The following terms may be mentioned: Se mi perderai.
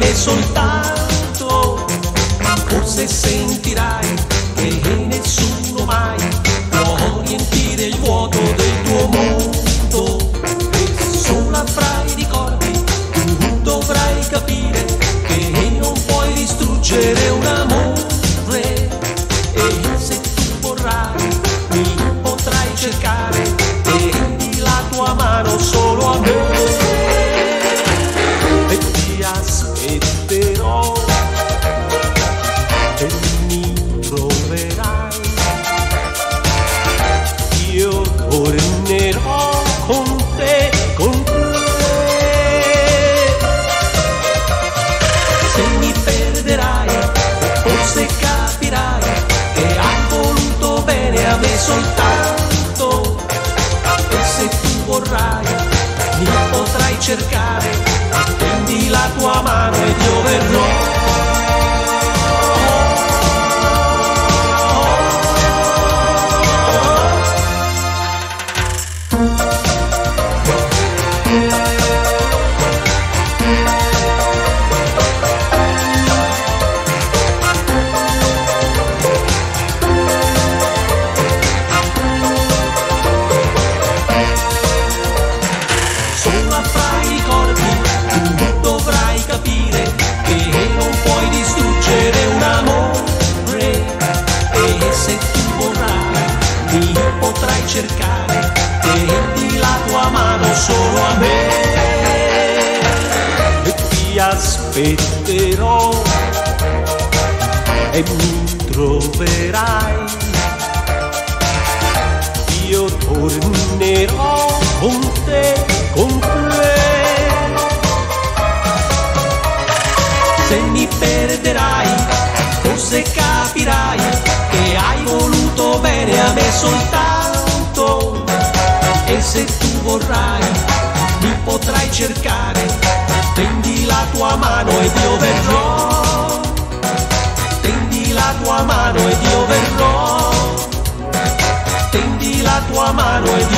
me soltanto, forse sentirai che nessuno mai può riempire il vuoto del tuo mondo. Sola fra i ricordi tu dovrai capire che non puoi distruggere un amore, e se tu vorrai mi potrai cercare e rendi la tua mano solo a me. Tornerò con te, con te. Se mi perderai, forse capirai che hai voluto bene a me soltanto. E se tu vorrai, mi potrai cercare, prendi la tua mano e io verrò. Sola fra i ricordi tu dovrai capire che non puoi distruggere un amore, e se tu vorrai mi potrai cercare, prendi la tua mano solo a me. E ti aspetterò e mi troverai, io tornerò con te, con te. Se mi perderai, forse capirai che hai voluto bene a me soltanto, e se tu vorrai mi potrai cercare, prendi la tua mano ed io verrò, prendi la tua mano ed io verrò, prendi la tua mano ed io verrò.